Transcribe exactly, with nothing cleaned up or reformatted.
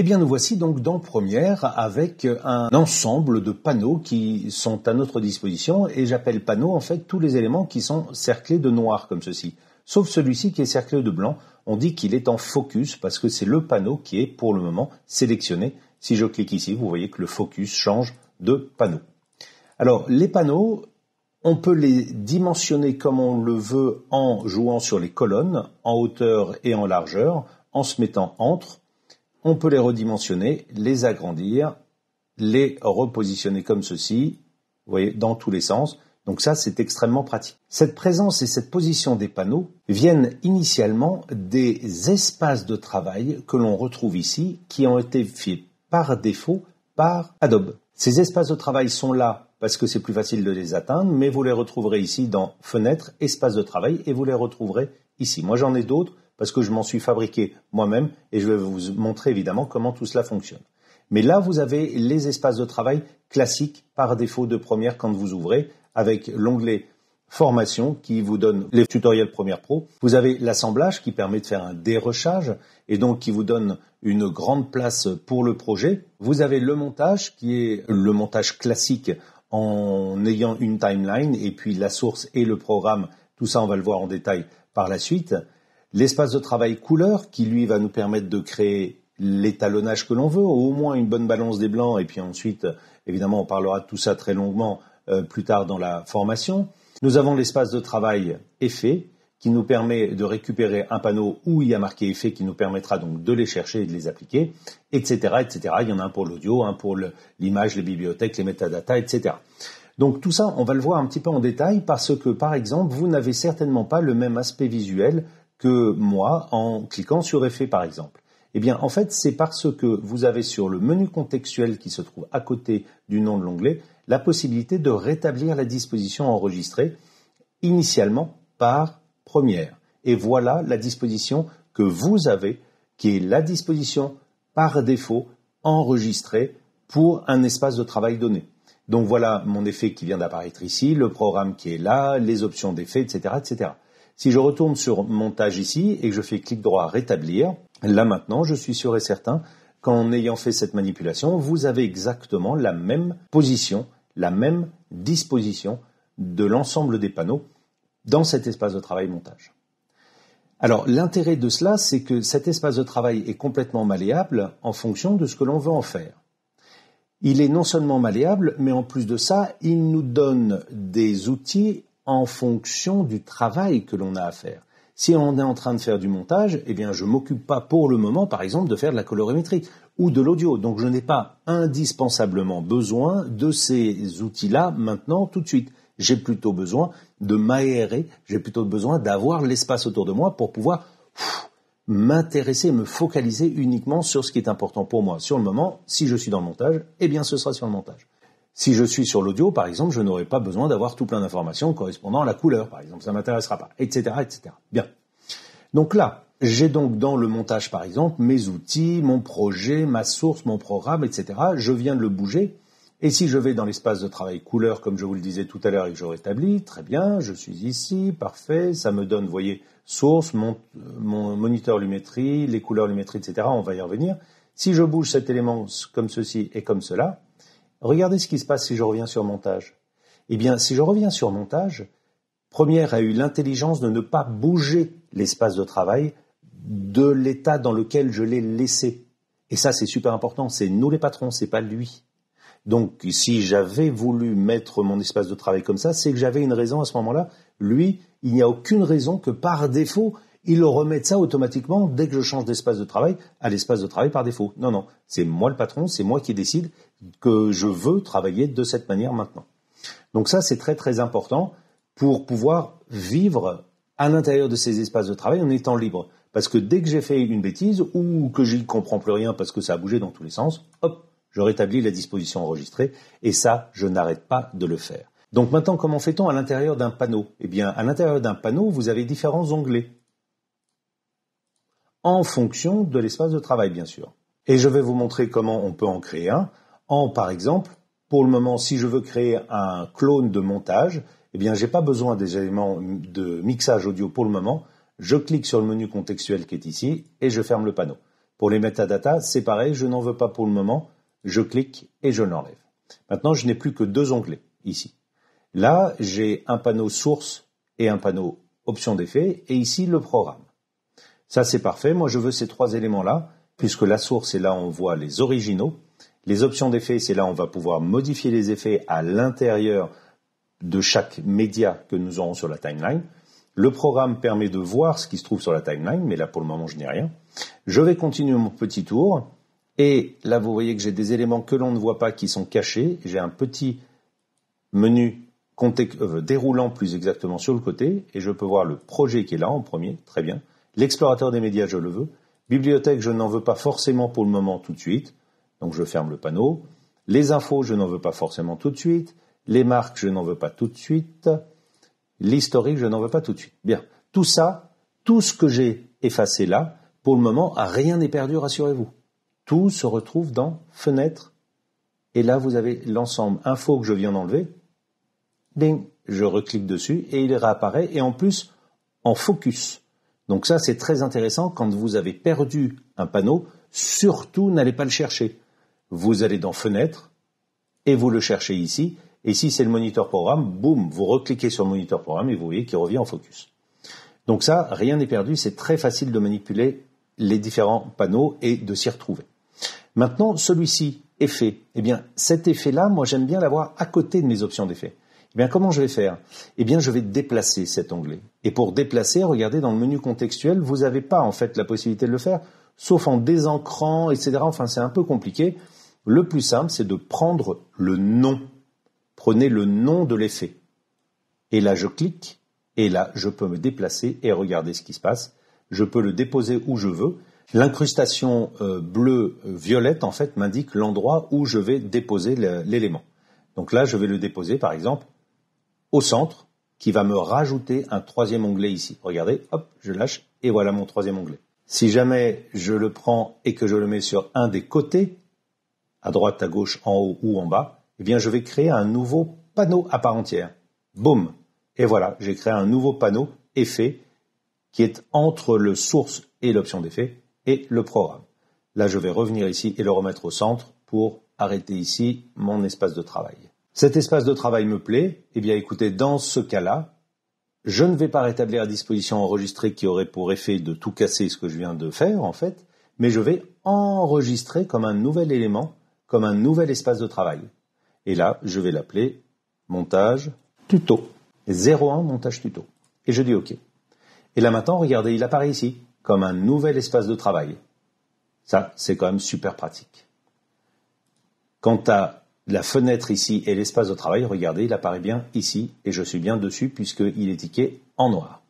Eh bien, nous voici donc dans Première avec un ensemble de panneaux qui sont à notre disposition, et j'appelle panneaux en fait tous les éléments qui sont cerclés de noir comme ceci. Sauf celui-ci qui est cerclé de blanc, on dit qu'il est en focus parce que c'est le panneau qui est pour le moment sélectionné. Si je clique ici, vous voyez que le focus change de panneau. Alors, les panneaux, on peut les dimensionner comme on le veut en jouant sur les colonnes, en hauteur et en largeur, en se mettant entre. On peut les redimensionner, les agrandir, les repositionner comme ceci, vous voyez, dans tous les sens. Donc ça, c'est extrêmement pratique. Cette présence et cette position des panneaux viennent initialement des espaces de travail que l'on retrouve ici, qui ont été faits par défaut par Adobe. Ces espaces de travail sont là parce que c'est plus facile de les atteindre, mais vous les retrouverez ici dans Fenêtre, Espace de travail, et vous les retrouverez ici. Moi, j'en ai d'autres parce que je m'en suis fabriqué moi-même, et je vais vous montrer évidemment comment tout cela fonctionne. Mais là, vous avez les espaces de travail classiques par défaut de Premiere quand vous ouvrez, avec l'onglet Formation qui vous donne les tutoriels Premiere Pro. Vous avez l'assemblage qui permet de faire un dérochage et donc qui vous donne une grande place pour le projet. Vous avez le montage qui est le montage classique en ayant une timeline et puis la source et le programme. Tout ça, on va le voir en détail par la suite. L'espace de travail couleur qui, lui, va nous permettre de créer l'étalonnage que l'on veut, au moins une bonne balance des blancs. Et puis ensuite, évidemment, on parlera de tout ça très longuement euh, plus tard dans la formation. Nous avons l'espace de travail effet qui nous permet de récupérer un panneau où il y a marqué effet qui nous permettra donc de les chercher et de les appliquer, et cetera, et cetera. Il y en a un pour l'audio, un pour l'image, les bibliothèques, les metadata, et cetera. Donc tout ça, on va le voir un petit peu en détail parce que, par exemple, vous n'avez certainement pas le même aspect visuel que moi en cliquant sur effet, par exemple. Eh bien, en fait, c'est parce que vous avez sur le menu contextuel qui se trouve à côté du nom de l'onglet la possibilité de rétablir la disposition enregistrée initialement par Première. Et voilà la disposition que vous avez, qui est la disposition par défaut enregistrée pour un espace de travail donné. Donc voilà mon effet qui vient d'apparaître ici, le programme qui est là, les options d'effet, et cetera, et cetera. Si je retourne sur montage ici et que je fais clic droit rétablir, là maintenant je suis sûr et certain qu'en ayant fait cette manipulation, vous avez exactement la même position, la même disposition de l'ensemble des panneaux dans cet espace de travail montage. Alors l'intérêt de cela, c'est que cet espace de travail est complètement malléable en fonction de ce que l'on veut en faire. Il est non seulement malléable, mais en plus de ça, il nous donne des outils en fonction du travail que l'on a à faire. Si on est en train de faire du montage, eh bien je ne m'occupe pas pour le moment, par exemple, de faire de la colorimétrie ou de l'audio. Donc je n'ai pas indispensablement besoin de ces outils-là maintenant, tout de suite. J'ai plutôt besoin de m'aérer, j'ai plutôt besoin d'avoir l'espace autour de moi pour pouvoir m'intéresser, me focaliser uniquement sur ce qui est important pour moi. Sur le moment, si je suis dans le montage, eh bien ce sera sur le montage. Si je suis sur l'audio, par exemple, je n'aurai pas besoin d'avoir tout plein d'informations correspondant à la couleur, par exemple. Ça ne m'intéressera pas, et cetera, et cetera. Bien. Donc là, j'ai donc dans le montage, par exemple, mes outils, mon projet, ma source, mon programme, et cetera. Je viens de le bouger. Et si je vais dans l'espace de travail couleur, comme je vous le disais tout à l'heure et que je rétablis, très bien, je suis ici, parfait. Ça me donne, vous voyez, source, mon, mon moniteur lumétrie, les couleurs lumétrie, et cetera. On va y revenir. Si je bouge cet élément comme ceci et comme cela, regardez ce qui se passe si je reviens sur montage. Eh bien, si je reviens sur montage, Première a eu l'intelligence de ne pas bouger l'espace de travail de l'état dans lequel je l'ai laissé. Et ça, c'est super important. C'est nous les patrons, c'est pas lui. Donc, si j'avais voulu mettre mon espace de travail comme ça, c'est que j'avais une raison à ce moment-là. Lui, il n'y a aucune raison que par défaut, il remette ça automatiquement dès que je change d'espace de travail à l'espace de travail par défaut. Non, non, c'est moi le patron, c'est moi qui décide que je veux travailler de cette manière maintenant. Donc ça, c'est très très important pour pouvoir vivre à l'intérieur de ces espaces de travail en étant libre. Parce que dès que j'ai fait une bêtise ou que j'y comprends plus rien parce que ça a bougé dans tous les sens, hop, je rétablis la disposition enregistrée et ça, je n'arrête pas de le faire. Donc maintenant, comment fait-on à l'intérieur d'un panneau? Eh bien, à l'intérieur d'un panneau, vous avez différents onglets en fonction de l'espace de travail, bien sûr. Et je vais vous montrer comment on peut en créer un. En, par exemple, pour le moment, si je veux créer un clone de montage, eh bien, je n'ai pas besoin des éléments de mixage audio pour le moment. Je clique sur le menu contextuel qui est ici et je ferme le panneau. Pour les metadata, c'est pareil, je n'en veux pas pour le moment, je clique et je l'enlève. Maintenant, je n'ai plus que deux onglets ici. Là, j'ai un panneau source et un panneau option d'effet, et ici le programme. Ça, c'est parfait, moi je veux ces trois éléments-là, puisque la source, c'est là où on voit les originaux. Les options d'effets, c'est là où on va pouvoir modifier les effets à l'intérieur de chaque média que nous aurons sur la timeline. Le programme permet de voir ce qui se trouve sur la timeline, mais là pour le moment je n'ai rien. Je vais continuer mon petit tour, et là vous voyez que j'ai des éléments que l'on ne voit pas qui sont cachés. J'ai un petit menu euh, déroulant plus exactement sur le côté, et je peux voir le projet qui est là en premier, très bien. L'explorateur des médias, je le veux. Bibliothèque, je n'en veux pas forcément pour le moment tout de suite, donc je ferme le panneau. Les infos, je n'en veux pas forcément tout de suite. Les marques, je n'en veux pas tout de suite. L'historique, je n'en veux pas tout de suite. Bien, tout ça, tout ce que j'ai effacé là, pour le moment, rien n'est perdu, rassurez-vous. Tout se retrouve dans Fenêtre. Et là, vous avez l'ensemble info que je viens d'enlever. Ding, je reclique dessus et il réapparaît. Et en plus, en focus. Donc ça, c'est très intéressant. Quand vous avez perdu un panneau, surtout n'allez pas le chercher. Vous allez dans Fenêtre et vous le cherchez ici. Et si c'est le moniteur programme, boum, vous recliquez sur le moniteur programme et vous voyez qu'il revient en focus. Donc ça, rien n'est perdu, c'est très facile de manipuler les différents panneaux et de s'y retrouver. Maintenant, celui-ci, effet. Eh bien, cet effet-là, moi j'aime bien l'avoir à côté de mes options d'effet. Eh bien, comment je vais faire? Eh bien, je vais déplacer cet onglet. Et pour déplacer, regardez, dans le menu contextuel, vous n'avez pas en fait la possibilité de le faire, sauf en désancrant, et cetera. Enfin, c'est un peu compliqué. Le plus simple, c'est de prendre le nom. Prenez le nom de l'effet. Et là, je clique. Et là, je peux me déplacer et regarder ce qui se passe. Je peux le déposer où je veux. L'incrustation euh, bleu-violette, en fait, m'indique l'endroit où je vais déposer l'élément. Donc là, je vais le déposer, par exemple, au centre, qui va me rajouter un troisième onglet ici. Regardez, hop, je lâche, et voilà mon troisième onglet. Si jamais je le prends et que je le mets sur un des côtés, à droite, à gauche, en haut ou en bas, eh bien, je vais créer un nouveau panneau à part entière. Boum! Et voilà, j'ai créé un nouveau panneau effet qui est entre le source et l'option d'effet et le programme. Là, je vais revenir ici et le remettre au centre pour arrêter ici mon espace de travail. Cet espace de travail me plaît. Eh bien, écoutez, dans ce cas-là, je ne vais pas rétablir la disposition enregistrée qui aurait pour effet de tout casser ce que je viens de faire, en fait, mais je vais enregistrer comme un nouvel élément, comme un nouvel espace de travail. Et là, je vais l'appeler montage tuto. zéro un montage tuto. Et je dis OK. Et là maintenant, regardez, il apparaît ici, comme un nouvel espace de travail. Ça, c'est quand même super pratique. Quant à la fenêtre ici et l'espace de travail, regardez, il apparaît bien ici. Et je suis bien dessus puisqu'il est tiqué en noir.